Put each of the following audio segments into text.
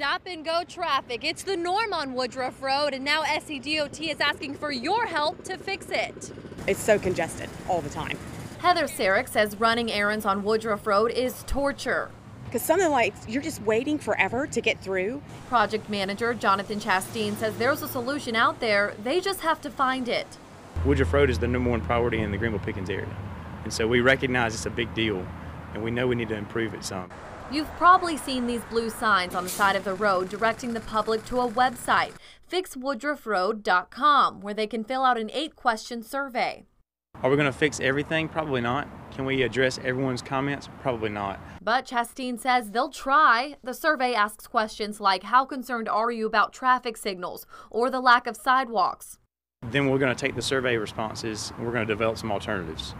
stop-and-go traffic. It's the norm on Woodruff Road, and now SEDOT is asking for your help to fix it. It's so congested all the time. Heather Sarek says running errands on Woodruff Road is torture. Because something like, you're just waiting forever to get through. Project manager Jonathan Chastain says there's a solution out there, they just have to find it. Woodruff Road is the number one priority in the Greenville-Pickens area. And so we recognize it's a big deal, and we know we need to improve it some. You've probably seen these blue signs on the side of the road directing the public to a website, fixwoodruffroad.com, where they can fill out an 8-question survey. Are we going to fix everything? Probably not. Can we address everyone's comments? Probably not. But Chastain says they'll try. The survey asks questions like, how concerned are you about traffic signals or the lack of sidewalks? Then we're going to take the survey responses and we're going to develop some alternatives.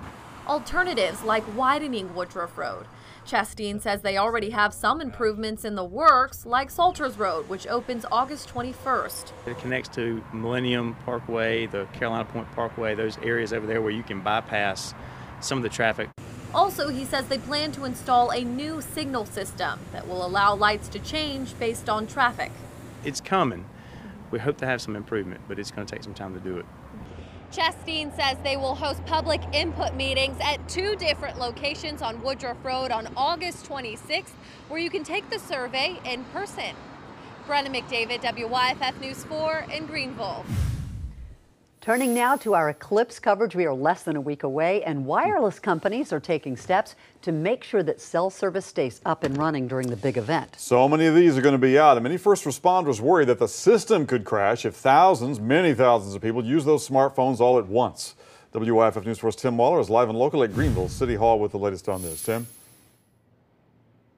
Alternatives like widening Woodruff Road. Chastain says they already have some improvements in the works, like Salters Road, which opens August 21st. It connects to Millennium Parkway, the Carolina Point Parkway, those areas over there where you can bypass some of the traffic. Also, he says they plan to install a new signal system that will allow lights to change based on traffic. It's coming. We hope to have some improvement, but it's going to take some time to do it. Chastain says they will host public input meetings at 2 different locations on Woodruff Road on August 26th, where you can take the survey in person. Brenna McDavid, WYFF News 4 in Greenville. Turning now to our eclipse coverage, we are less than a week away, and wireless companies are taking steps to make sure that cell service stays up and running during the big event. So many of these are going to be out, and many first responders worry that the system could crash if thousands, many thousands of people use those smartphones all at once. WYFF News 4's Tim Waller is live and local at Greenville City Hall with the latest on this. Tim?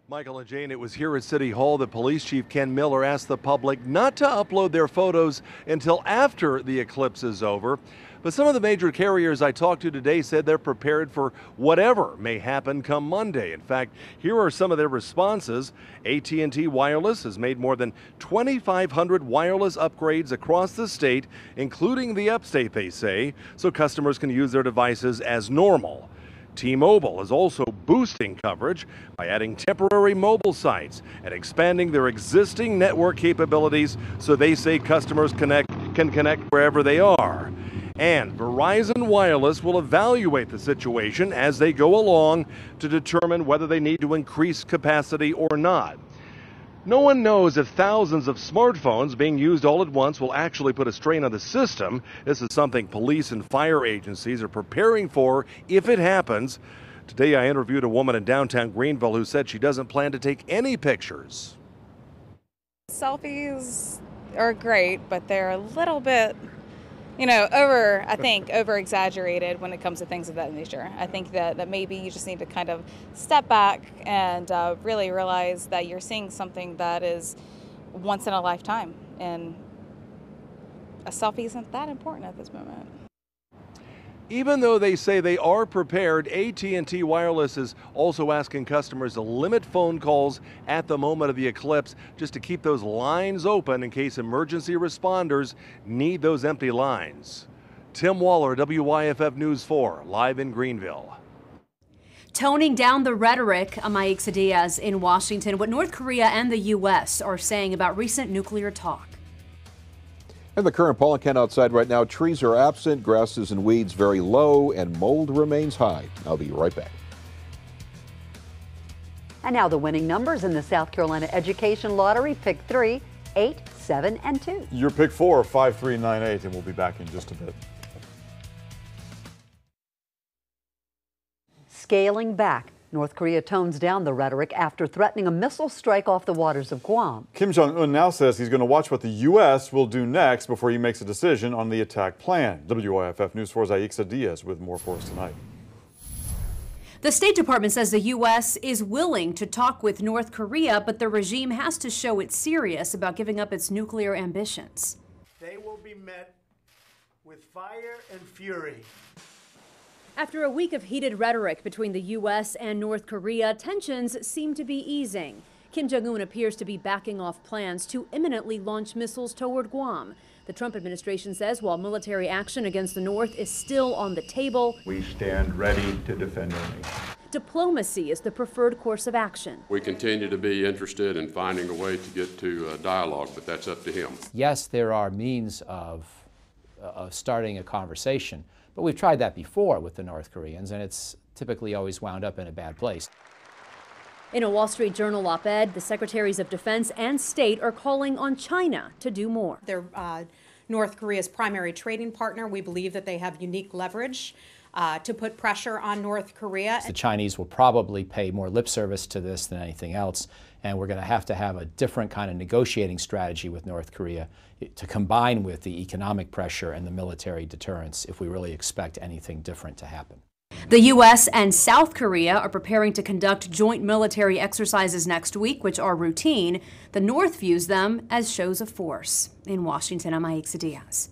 Michael and Jane, it was here at City Hall that Police Chief Ken Miller asked the public not to upload their photos until after the eclipse is over. But some of the major carriers I talked to today said they're prepared for whatever may happen come Monday. In fact, here are some of their responses. AT&T Wireless has made more than 2,500 wireless upgrades across the state, including the upstate, they say, so customers can use their devices as normal. T-Mobile is also boosting coverage by adding temporary mobile sites and expanding their existing network capabilities so they say customers can connect wherever they are. And Verizon Wireless will evaluate the situation as they go along to determine whether they need to increase capacity or not. No one knows if thousands of smartphones being used all at once will actually put a strain on the system. This is something police and fire agencies are preparing for if it happens. Today I interviewed a woman in downtown Greenville who said she doesn't plan to take any pictures. Selfies are great, but they're a little bit, you know, over-exaggerated when it comes to things of that nature. I think that maybe you just need to kind of step back and really realize that you're seeing something that is once in a lifetime, and a selfie isn't that important at this moment. Even though they say they are prepared, AT&T Wireless is also asking customers to limit phone calls at the moment of the eclipse just to keep those lines open in case emergency responders need those empty lines. Tim Waller, WYFF News 4, live in Greenville. Toning down the rhetoric, Amaika Diaz in Washington, what North Korea and the U.S. are saying about recent nuclear talk. And the current pollen count outside right now, trees are absent, grasses and weeds very low, and mold remains high. I'll be right back. And now the winning numbers in the South Carolina Education Lottery, pick 3, 8, 7, and 2. Your pick 4, 5, 3, 9, 8, and we'll be back in just a bit. Scaling back. North Korea tones down the rhetoric after threatening a missile strike off the waters of Guam. Kim Jong-un now says he's going to watch what the U.S. will do next before he makes a decision on the attack plan. WYFF News 4's Aixa Diaz with more for us tonight. The State Department says the U.S. is willing to talk with North Korea, but the regime has to show it's serious about giving up its nuclear ambitions. They will be met with fire and fury. After a week of heated rhetoric between the U.S. and North Korea, tensions seem to be easing. Kim Jong-un appears to be backing off plans to imminently launch missiles toward Guam. The Trump administration says while military action against the North is still on the table, we stand ready to defend our nation. diplomacy is the preferred course of action. We continue to be interested in finding a way to get to dialogue, but that's up to him. Yes, there are means of starting a conversation, but we've tried that before with the North Koreans, and it's typically always wound up in a bad place. In a Wall Street Journal op-ed, the Secretaries of Defense and State are calling on China to do more. They're North Korea's primary trading partner. We believe that they have unique leverage to put pressure on North Korea. The Chinese will probably pay more lip service to this than anything else, and we're going to have a different kind of negotiating strategy with North Korea to combine with the economic pressure and the military deterrence if we really expect anything different to happen. The U.S. and South Korea are preparing to conduct joint military exercises next week, which are routine. The North views them as shows of force. In Washington, I'm Aixa Diaz.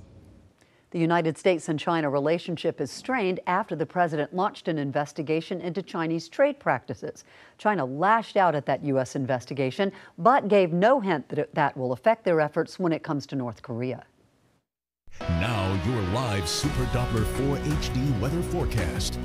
The United States and China relationship is strained after the president launched an investigation into Chinese trade practices. China lashed out at that U.S. investigation, but gave no hint that that will affect their efforts when it comes to North Korea. Now, your live Super Doppler 4 HD weather forecast.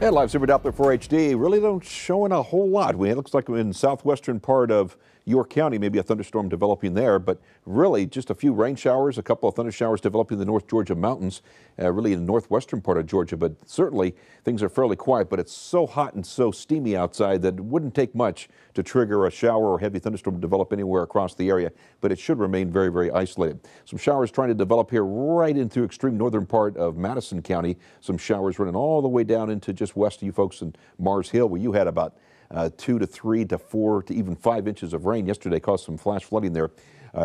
Hey, live Super Doppler 4 HD really don't show in a whole lot. It looks like in southwestern part of York County, maybe a thunderstorm developing there, but really just a few rain showers, a couple of thunder showers developing in the North Georgia mountains, really in the northwestern part of Georgia. But certainly things are fairly quiet, but it's so hot and so steamy outside that it wouldn't take much to trigger a shower or heavy thunderstorm to develop anywhere across the area, but it should remain very, very isolated. Some showers trying to develop here right into extreme northern part of Madison County. Some showers running all the way down into just west of you folks in Mars Hill, where you had about 2 to 3 to 4 to even 5 inches of rain yesterday, caused some flash flooding there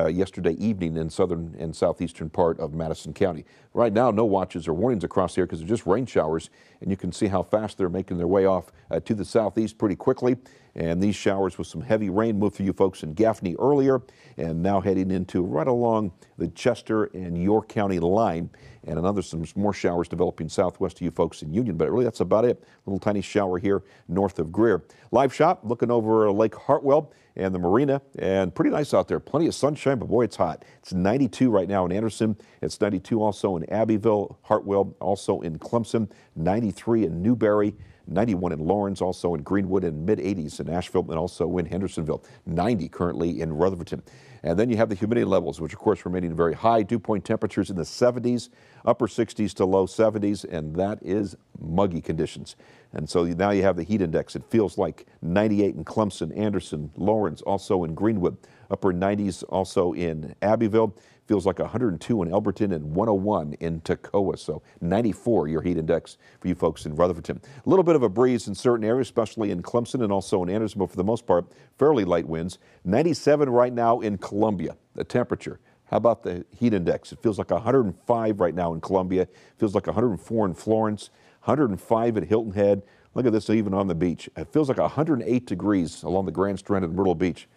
yesterday evening in southern and southeastern part of Madison County. Right now, no watches or warnings across here because they're just rain showers, and you can see how fast they're making their way off to the southeast pretty quickly. And these showers with some heavy rain moved through you folks in Gaffney earlier, and now heading into right along the Chester and York County line. And another, some more showers developing southwest of you folks in Union, but really that's about it. Little tiny shower here north of Greer. Live shop looking over Lake Hartwell and the marina, and pretty nice out there. Plenty of sunshine, but boy, it's hot. It's 92 right now in Anderson. It's 92 also in Abbeville, Hartwell, also in Clemson, 93 in Newberry, 91 in Lawrence, also in Greenwood, and mid-80s in Asheville, and also in Hendersonville, 90 currently in Rutherfordton. And then you have the humidity levels, which of course remaining very high. Dew point temperatures in the 70s, upper 60s to low 70s, and that is muggy conditions. And so now you have the heat index. It feels like 98 in Clemson, Anderson, Lawrence, also in Greenwood, upper 90s also in Abbeville. Feels like 102 in Elberton and 101 in Toccoa. So 94, your heat index for you folks in Rutherfordton. A little bit of a breeze in certain areas, especially in Clemson and also in Anderson, but for the most part, fairly light winds. 97 right now in Columbia, the temperature. How about the heat index? It feels like 105 right now in Columbia. It feels like 104 in Florence, 105 at Hilton Head. Look at this, even on the beach. It feels like 108 degrees along the Grand Strand and Myrtle Beach.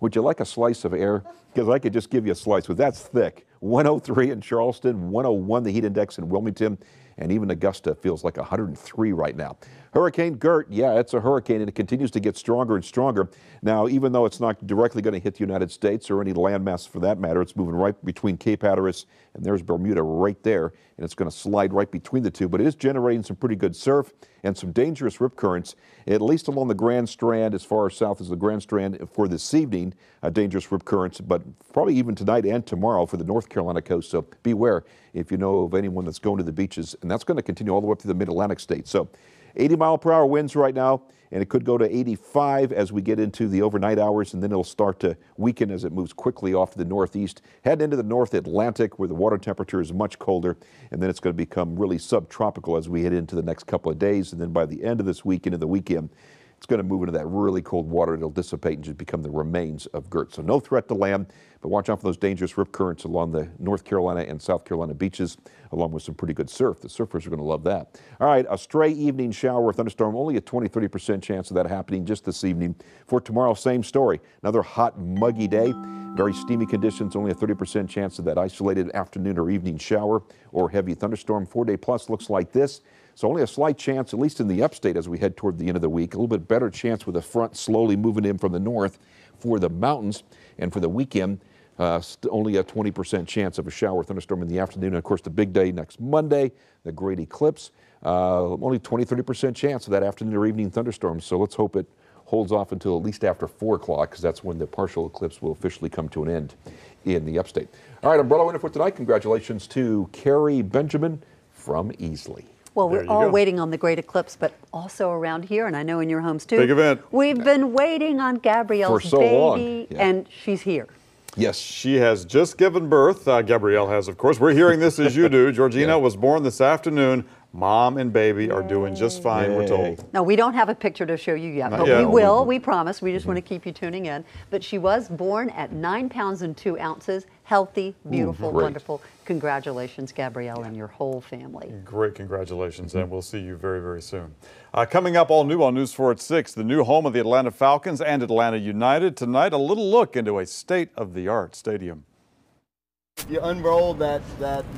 Would you like a slice of air? Because I could just give you a slice, but that's thick. 103 in Charleston, 101 the heat index in Wilmington, and even Augusta feels like 103 right now. Hurricane Gert, yeah, it's a hurricane, and it continues to get stronger and stronger. Now, even though it's not directly going to hit the United States or any landmass for that matter, it's moving right between Cape Hatteras, and there's Bermuda right there, and it's going to slide right between the two, but it is generating some pretty good surf and some dangerous rip currents, at least along the Grand Strand, as far south as the Grand Strand for this evening, dangerous rip currents, but probably even tonight and tomorrow for the North Carolina coast, so beware if you know of anyone that's going to the beaches, and that's going to continue all the way up to the mid-Atlantic states. So 80-mile-per-hour winds right now, and it could go to 85 as we get into the overnight hours, and then it'll start to weaken as it moves quickly off to the northeast, head into the North Atlantic where the water temperature is much colder, and then it's going to become really subtropical as we head into the next couple of days, and then by the end of this week into the weekend, it's going to move into that really cold water. It'll dissipate and just become the remains of Gert. So no threat to land, but watch out for those dangerous rip currents along the North Carolina and South Carolina beaches, along with some pretty good surf. The surfers are going to love that. All right, a stray evening shower or thunderstorm, only a 20-30% chance of that happening just this evening. For tomorrow, same story. Another hot, muggy day. Very steamy conditions, only a 30% chance of that isolated afternoon or evening shower or heavy thunderstorm. 4-day plus looks like this. So only a slight chance, at least in the upstate as we head toward the end of the week, a little bit better chance with a front slowly moving in from the north for the mountains, and for the weekend, only a 20% chance of a shower thunderstorm in the afternoon. And of course, the big day next Monday, the great eclipse. Only 20–30% chance of that afternoon or evening thunderstorm, so let's hope it holds off until at least after 4 o'clock, because that's when the partial eclipse will officially come to an end in the upstate. All right, umbrella winner for tonight. Congratulations to Carrie Benjamin from Easley. Well, we're all waiting on the great eclipse, but also around here, and I know in your homes too. Big event. We've been waiting on Gabrielle's for so baby, long. Yeah. And she's here. Yes, she has just given birth. Gabrielle has, of course. We're hearing this as you do. Georgina was born this afternoon. Mom and baby are doing just fine, we're told. No, we don't have a picture to show you yet, but we will, we promise. We just want to keep you tuning in. But she was born at 9 pounds and 2 ounces, healthy, beautiful, wonderful. Congratulations, Gabrielle, and your whole family. Great congratulations, and we'll see you very, very soon. Coming up, all new on News 4 at 6, the new home of the Atlanta Falcons and Atlanta United. Tonight, a little look into a state-of-the-art stadium. You unrolled that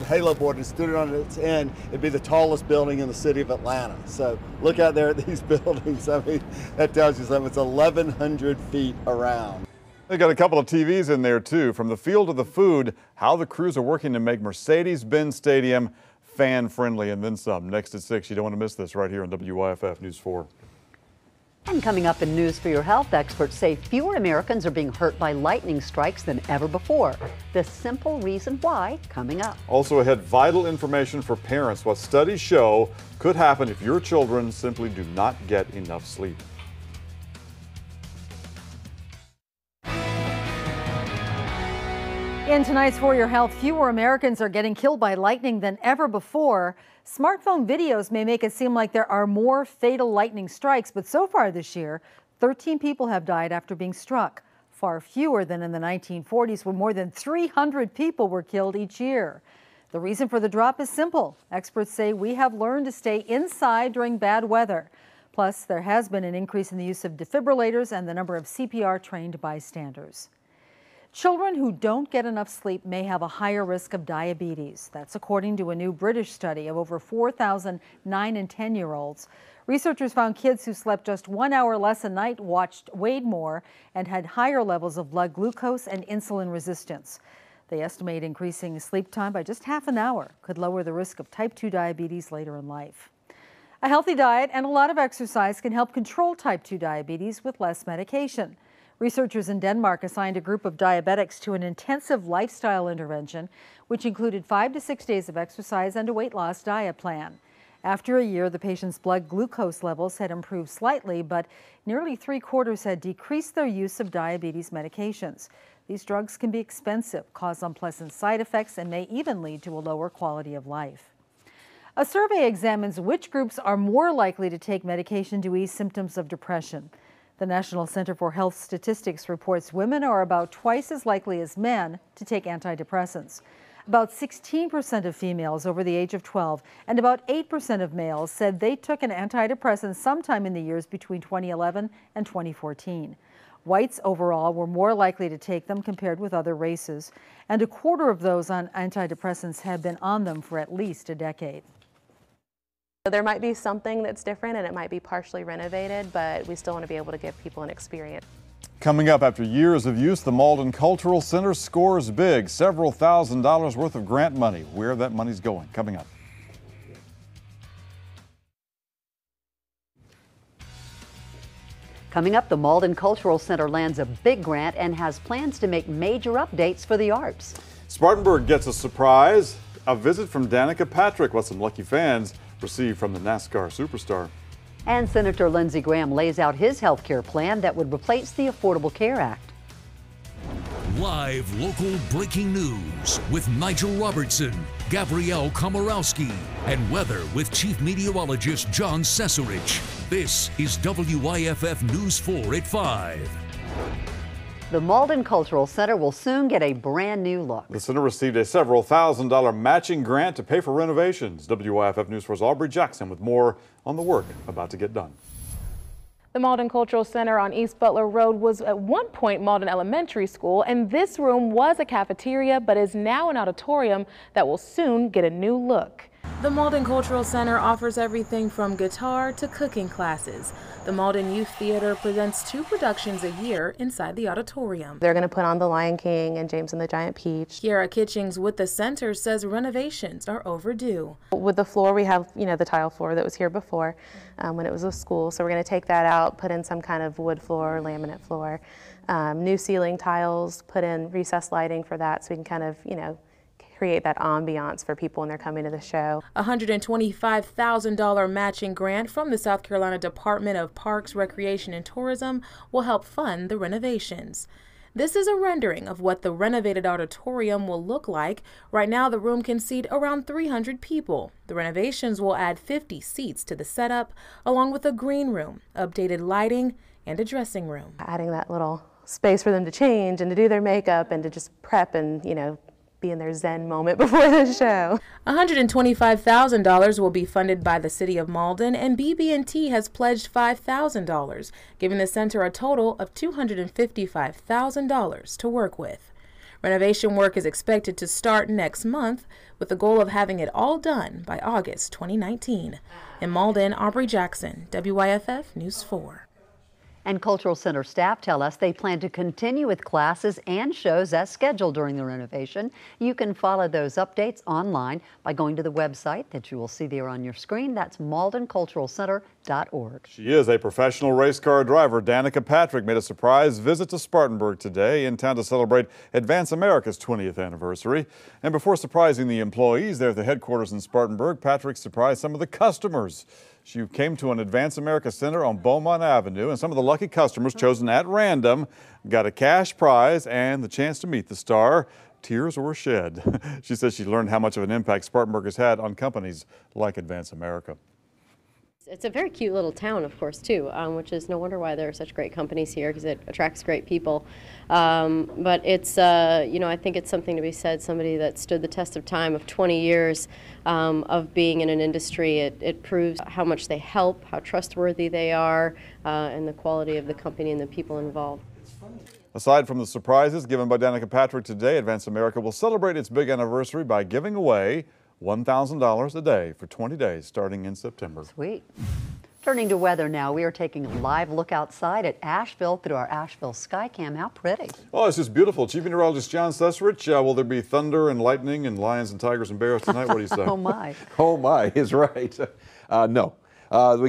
halo board and stood it on its end, it'd be the tallest building in the city of Atlanta. So look out there at these buildings. I mean, that tells you something. It's 1,100 feet around. They got a couple of TVs in there too. From the field to the food, how the crews are working to make Mercedes-Benz Stadium fan-friendly and then some. Next at 6, you don't want to miss this right here on WYFF News 4. And coming up in News for Your Health, experts say fewer Americans are being hurt by lightning strikes than ever before. The simple reason why, coming up. Also ahead, vital information for parents. What studies show could happen if your children simply do not get enough sleep. In tonight's For Your Health, fewer Americans are getting killed by lightning than ever before. Smartphone videos may make it seem like there are more fatal lightning strikes, but so far this year, 13 people have died after being struck. Far fewer than in the 1940s, when more than 300 people were killed each year. The reason for the drop is simple. Experts say we have learned to stay inside during bad weather. Plus, there has been an increase in the use of defibrillators and the number of CPR-trained bystanders. Children who don't get enough sleep may have a higher risk of diabetes. That's according to a new British study of over 4,000 9 and 10-year-olds. Researchers found kids who slept just 1 hour less a night weighed more and had higher levels of blood glucose and insulin resistance. They estimate increasing sleep time by just half an hour could lower the risk of type 2 diabetes later in life. A healthy diet and a lot of exercise can help control type 2 diabetes with less medication. Researchers in Denmark assigned a group of diabetics to an intensive lifestyle intervention, which included 5 to 6 days of exercise and a weight loss diet plan. After a year, the patients' blood glucose levels had improved slightly, but nearly 3/4 had decreased their use of diabetes medications. These drugs can be expensive, cause unpleasant side effects, and may even lead to a lower quality of life. A survey examines which groups are more likely to take medication to ease symptoms of depression. The National Center for Health Statistics reports women are about twice as likely as men to take antidepressants. About 16% of females over the age of 12 and about 8% of males said they took an antidepressant sometime in the years between 2011 and 2014. Whites overall were more likely to take them compared with other races, and 1/4 of those on antidepressants have been on them for at least a decade. So there might be something that's different, and it might be partially renovated, but we still want to be able to give people an experience. Coming up, after years of use, the Mauldin Cultural Center scores big, several $1,000s worth of grant money. Where that money's going, coming up. Coming up, the Mauldin Cultural Center lands a big grant and has plans to make major updates for the arts. Spartanburg gets a surprise, a visit from Danica Patrick with some lucky fans received from the NASCAR superstar. And Senator Lindsey Graham lays out his health care plan that would replace the Affordable Care Act. Live local breaking news with Nigel Robertson, Gabrielle Komorowski, and weather with Chief Meteorologist John Ceserich. This is WYFF News 4 at 5. The Mauldin Cultural Center will soon get a brand new look. The center received a several $1,000 matching grant to pay for renovations. WYFF News 4's Aubrey Jackson with more on the work about to get done. The Mauldin Cultural Center on East Butler Road was at one point Mauldin Elementary School, and this room was a cafeteria but is now an auditorium that will soon get a new look. The Mauldin Cultural Center offers everything from guitar to cooking classes. The Mauldin Youth Theater presents 2 productions a year inside the auditorium. They're going to put on The Lion King and James and the Giant Peach. Kiara Kitchings with the center says renovations are overdue. With the floor, we have, the tile floor that was here before when it was a school. So we're going to take that out, put in some kind of wood floor or laminate floor. New ceiling tiles, put in recessed lighting for that so we can kind of, create that ambiance for people when they're coming to the show. A $125,000 matching grant from the South Carolina Department of Parks, Recreation, and Tourism will help fund the renovations. This is a rendering of what the renovated auditorium will look like. Right now, the room can seat around 300 people. The renovations will add 50 seats to the setup, along with a green room, updated lighting, and a dressing room. Adding that little space for them to change and to do their makeup and to just prep and, be in their zen moment before the show. $125,000 will be funded by the City of Mauldin, and BB&T has pledged $5,000, giving the center a total of $255,000 to work with. Renovation work is expected to start next month with the goal of having it all done by August 2019. In Mauldin, Aubrey Jackson, WYFF News 4. And Cultural Center staff tell us they plan to continue with classes and shows as scheduled during the renovation. You can follow those updates online by going to the website that you will see there on your screen. That's MauldinCulturalCenter.org. She is a professional race car driver. Danica Patrick made a surprise visit to Spartanburg today, in town to celebrate Advance America's 20th anniversary. And before surprising the employees there at the headquarters in Spartanburg, Patrick surprised some of the customers. She came to an Advance America Center on Beaumont Avenue, and some of the lucky customers chosen at random got a cash prize and the chance to meet the star. Tears were shed. She says she learned how much of an impact Spartanburg has had on companies like Advance America. It's a very cute little town, of course, too, which is no wonder why there are such great companies here, because it attracts great people. But it's, I think it's something to be said, somebody that stood the test of time of 20 years of being in an industry. It proves how much they help, how trustworthy they are, and the quality of the company and the people involved. Aside from the surprises given by Danica Patrick today, Advance America will celebrate its big anniversary by giving away $1,000 a day for 20 days starting in September. Sweet. Turning to weather now, we are taking a live look outside at Asheville through our Asheville Skycam. How pretty. Oh, it's just beautiful. Chief Meteorologist John Sussrich, will there be thunder and lightning and lions and tigers and bears tonight? What do you say? Oh, my. Oh, my is right. No. We're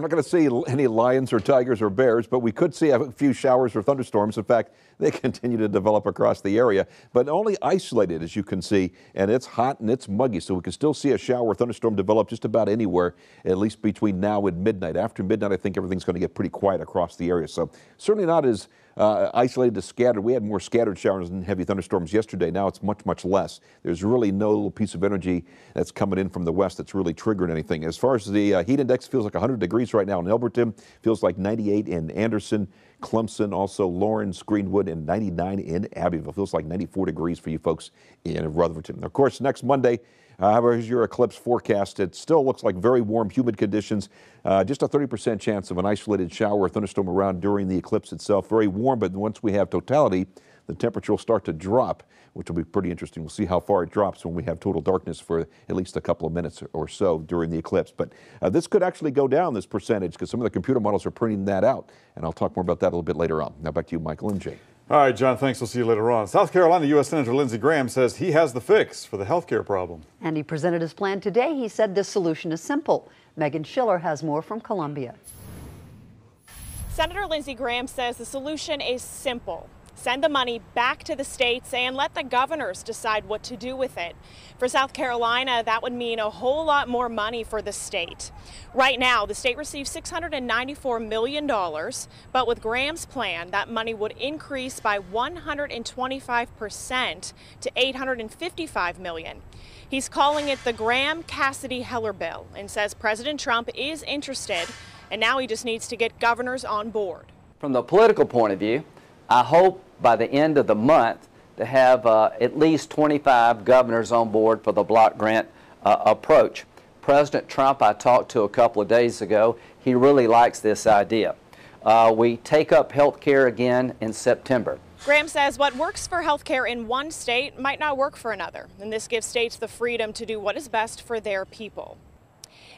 not going to see any lions or tigers or bears, but we could see a few showers or thunderstorms. In fact, they continue to develop across the area, but only isolated, as you can see, and it's hot and it's muggy, so we can still see a shower or thunderstorm develop just about anywhere, at least between now and midnight. After midnight, I think everything's going to get pretty quiet across the area, so certainly not as isolated to scattered. We had more scattered showers and heavy thunderstorms yesterday. Now it's much, much less. There's really no little piece of energy that's coming in from the west that's really triggering anything. As far as the heat index, feels like 100 degrees right now in Elberton, feels like 98 in Anderson, Clemson, also Lawrence, Greenwood, and 99 in Abbeville. Feels like 94 degrees for you folks in Rutherfordton. Of course, next Monday, here's your eclipse forecast. It still looks like very warm, humid conditions. Just a 30% chance of an isolated shower or thunderstorm around during the eclipse itself. Very warm, but once we have totality, the temperature will start to drop, which will be pretty interesting. We'll see how far it drops when we have total darkness for at least a couple of minutes or so during the eclipse. But this could actually go down, this percentage, because some of the computer models are printing that out. And I'll talk more about that a little bit later on. Now back to you, Michael and Jay. All right, John, thanks. We'll see you later on. South Carolina U.S. Senator Lindsey Graham says he has the fix for the health care problem. And he presented his plan today. He said the solution is simple. Megan Schiller has more from Columbia. Senator Lindsey Graham says the solution is simple. Send the money back to the states and let the governors decide what to do with it. For South Carolina, that would mean a whole lot more money for the state. Right now, the state receives $694 million, but with Graham's plan, that money would increase by 125% to $855 million. He's calling it the Graham-Cassidy-Heller bill and says President Trump is interested, and now he just needs to get governors on board. From the political point of view, I hope by the end of the month to have at least 25 governors on board for the block grant approach. President Trump, I talked to a couple of days ago, he really likes this idea. We take up health care again in September. Graham says what works for healthcare in one state might not work for another, and this gives states the freedom to do what is best for their people.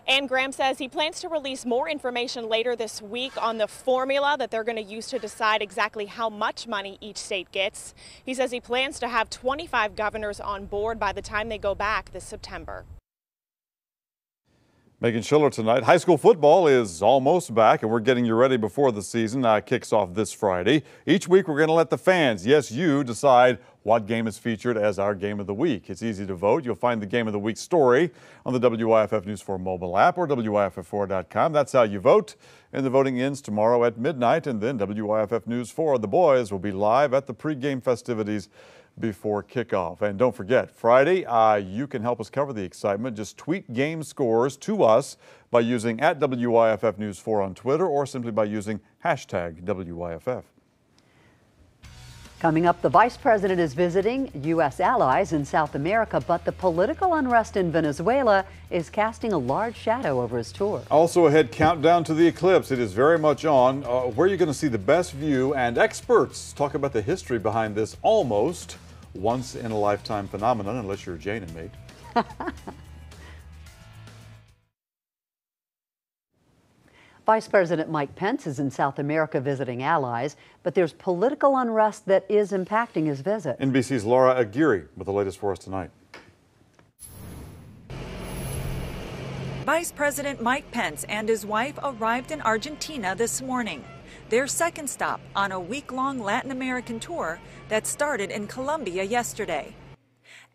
And Graham says he plans to release more information later this week on the formula that they're going to use to decide exactly how much money each state gets. He says he plans to have 25 governors on board by the time they go back this September. Megan Schiller tonight. High school football is almost back, and we're getting you ready before the season kicks off this Friday. Each week, we're going to let the fans, yes, you, decide what game is featured as our Game of the Week. It's easy to vote. You'll find the Game of the Week story on the WYFF News 4 mobile app or WYFF4.com. That's how you vote. And the voting ends tomorrow at midnight, and then WYFF News 4, the boys, will be live at the pregame festivities before kickoff. And don't forget, Friday, you can help us cover the excitement. Just tweet game scores to us by using at WYFF News 4 on Twitter, or simply by using hashtag WYFF. Coming up, the vice president is visiting U.S. allies in South America, but the political unrest in Venezuela is casting a large shadow over his tour. Also ahead, countdown to the eclipse. It is very much on. Where you're going to see the best view, and experts talk about the history behind this almost once-in-a-lifetime phenomenon, unless you're Jane and me. Vice President Mike Pence is in South America visiting allies, but there's political unrest that is impacting his visit. NBC's Laura Aguirre with the latest for us tonight. Vice President Mike Pence and his wife arrived in Argentina this morning. Their second stop on a week-long Latin American tour that started in Colombia yesterday.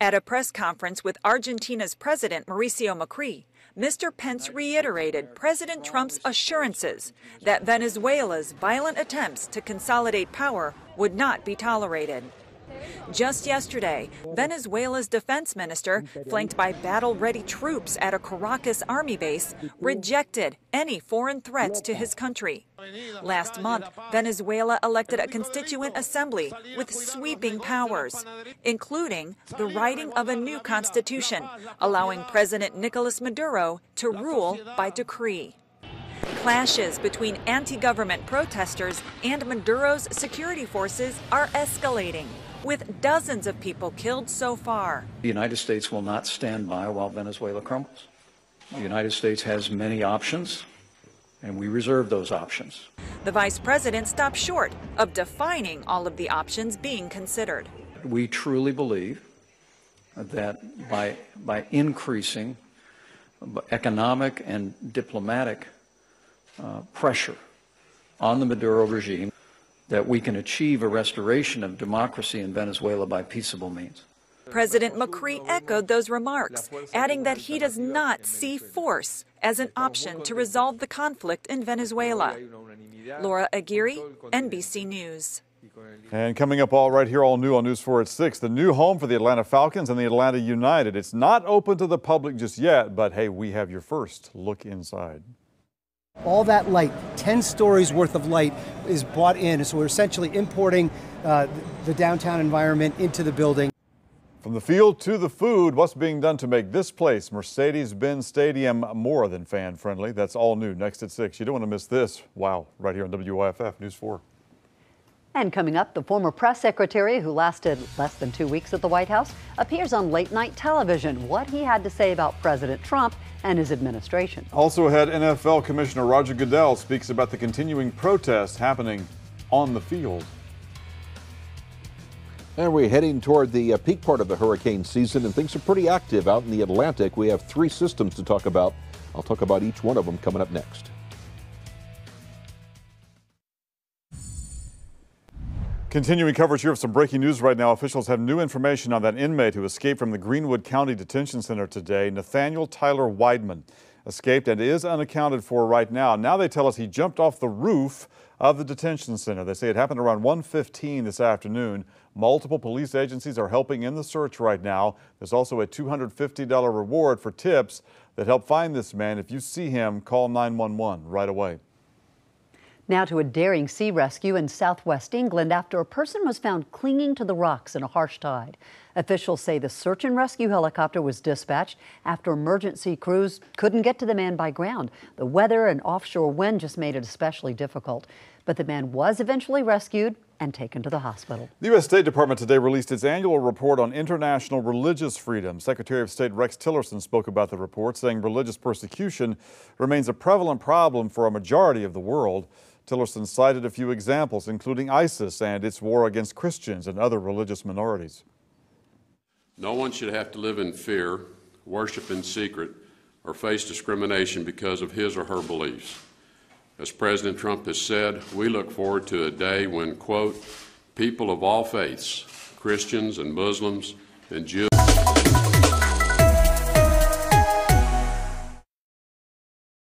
At a press conference with Argentina's President Mauricio Macri, Mr. Pence reiterated President Trump's assurances that Venezuela's violent attempts to consolidate power would not be tolerated. Just yesterday, Venezuela's defense minister, flanked by battle-ready troops at a Caracas army base, rejected any foreign threats to his country. Last month, Venezuela elected a constituent assembly with sweeping powers, including the writing of a new constitution, allowing President Nicolas Maduro to rule by decree. Clashes between anti-government protesters and Maduro's security forces are escalating, with dozens of people killed so far. The United States will not stand by while Venezuela crumbles. The United States has many options, and we reserve those options. The vice president stopped short of defining all of the options being considered. We truly believe that by increasing economic and diplomatic pressure on the Maduro regime, that we can achieve a restoration of democracy in Venezuela by peaceable means. President Macri echoed those remarks, adding that he does not see force as an option to resolve the conflict in Venezuela. Laura Aguirre, NBC News. And coming up all right here, all new on News 4 at 6, the new home for the Atlanta Falcons and the Atlanta United. It's not open to the public just yet, but hey, we have your first look inside. All that light, 10 stories worth of light, is brought in. So we're essentially importing the downtown environment into the building. From the field to the food, what's being done to make this place, Mercedes-Benz Stadium, more than fan-friendly? That's all new next at 6. You don't want to miss this. Wow, right here on WYFF News 4. And coming up, the former press secretary, who lasted less than 2 weeks at the White House, appears on late-night television. What he had to say about President Trump and his administration. Also ahead, NFL Commissioner Roger Goodell speaks about the continuing protests happening on the field. And we're heading toward the peak part of the hurricane season, and things are pretty active out in the Atlantic. We have three systems to talk about. I'll talk about each one of them coming up next. Continuing coverage here of some breaking news right now. Officials have new information on that inmate who escaped from the Greenwood County Detention Center today. Nathaniel Tyler Wideman escaped and is unaccounted for right now. Now they tell us he jumped off the roof of the detention center. They say it happened around 1:15 this afternoon. Multiple police agencies are helping in the search right now. There's also a $250 reward for tips that help find this man. If you see him, call 911 right away. Now to a daring sea rescue in southwest England after a person was found clinging to the rocks in a harsh tide. Officials say the search and rescue helicopter was dispatched after emergency crews couldn't get to the man by ground. The weather and offshore wind just made it especially difficult. But the man was eventually rescued and taken to the hospital. The U.S. State Department today released its annual report on international religious freedom. Secretary of State Rex Tillerson spoke about the report, saying religious persecution remains a prevalent problem for a majority of the world. Tillerson cited a few examples, including ISIS and its war against Christians and other religious minorities. No one should have to live in fear, worship in secret, or face discrimination because of his or her beliefs. As President Trump has said, we look forward to a day when, quote, people of all faiths, Christians and Muslims and Jews